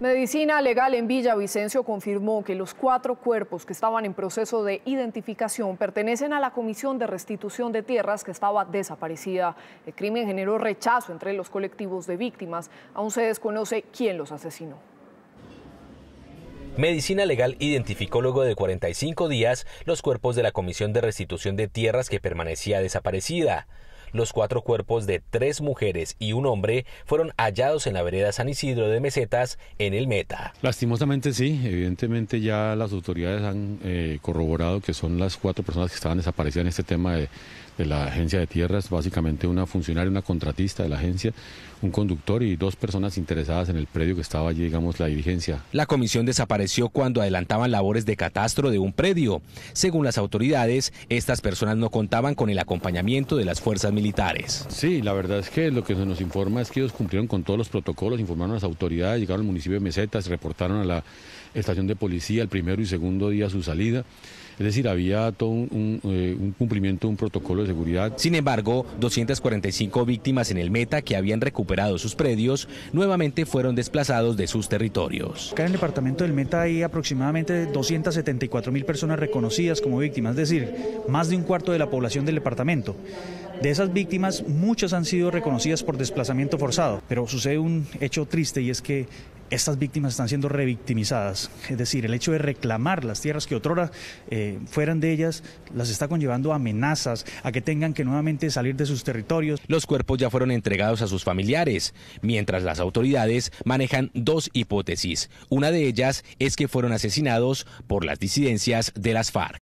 Medicina Legal en Villavicencio confirmó que los 4 cuerpos que estaban en proceso de identificación pertenecen a la Comisión de Restitución de Tierras que estaba desaparecida. El crimen generó rechazo entre los colectivos de víctimas. Aún se desconoce quién los asesinó. Medicina Legal identificó luego de 45 días los cuerpos de la Comisión de Restitución de Tierras que permanecía desaparecida. Los 4 cuerpos de 3 mujeres y un hombre fueron hallados en la vereda San Isidro de Mesetas, en el Meta. Lastimosamente sí, evidentemente ya las autoridades han corroborado que son las 4 personas que estaban desaparecidas en este tema de la agencia de tierras, básicamente una funcionaria, una contratista de la agencia, un conductor y 2 personas interesadas en el predio que estaba allí, digamos, la dirigencia. La comisión desapareció cuando adelantaban labores de catastro de un predio. Según las autoridades, estas personas no contaban con el acompañamiento de las fuerzas militares. Sí, la verdad es que lo que se nos informa es que ellos cumplieron con todos los protocolos, informaron a las autoridades, llegaron al municipio de Mesetas, reportaron a la estación de policía el primero y segundo día su salida. Es decir, había todo un cumplimiento de un protocolo de seguridad. Sin embargo, 245 víctimas en el Meta que habían recuperado sus predios nuevamente fueron desplazados de sus territorios. Acá en el departamento del Meta hay aproximadamente 274.000 personas reconocidas como víctimas, es decir, más de un cuarto de la población del departamento. De esas víctimas, muchas han sido reconocidas por desplazamiento forzado, pero sucede un hecho triste y es que estas víctimas están siendo revictimizadas, es decir, el hecho de reclamar las tierras que otrora fueran de ellas las está conllevando amenazas a que tengan que nuevamente salir de sus territorios. Los cuerpos ya fueron entregados a sus familiares, mientras las autoridades manejan 2 hipótesis. Una de ellas es que fueron asesinados por las disidencias de las FARC.